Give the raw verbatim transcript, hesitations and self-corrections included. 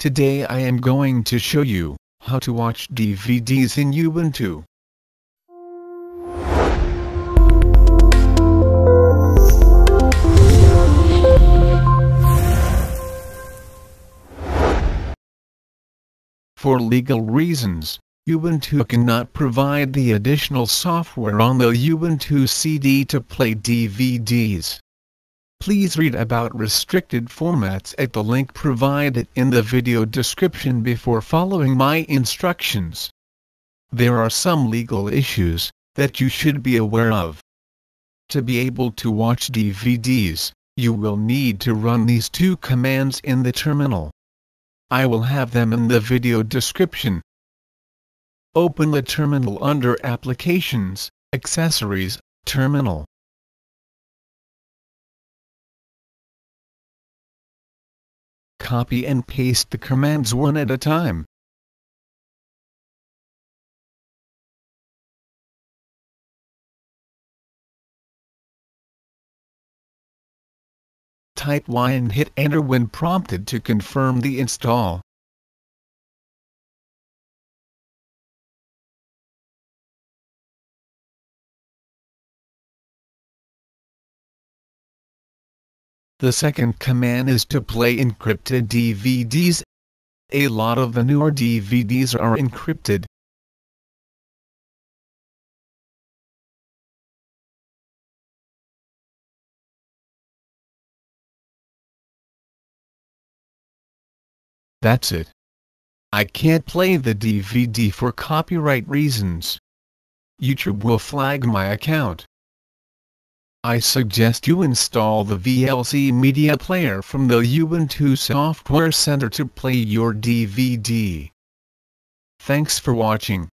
Today I am going to show you how to watch D V Ds in Ubuntu. For legal reasons, Ubuntu cannot provide the additional software on the Ubuntu C D to play D V Ds. Please read about restricted formats at the link provided in the video description before following my instructions. There are some legal issues that you should be aware of. To be able to watch D V Ds, you will need to run these two commands in the terminal. I will have them in the video description. Open the terminal under Applications, Accessories, Terminal. Copy and paste the commands one at a time. Type Y and hit enter when prompted to confirm the install. The second command is to play encrypted D V Ds. A lot of the newer D V Ds are encrypted. That's it. I can't play the D V D for copyright reasons. YouTube will flag my account. I suggest you install the V L C media player from the Ubuntu Software Center to play your D V D. Thanks for watching.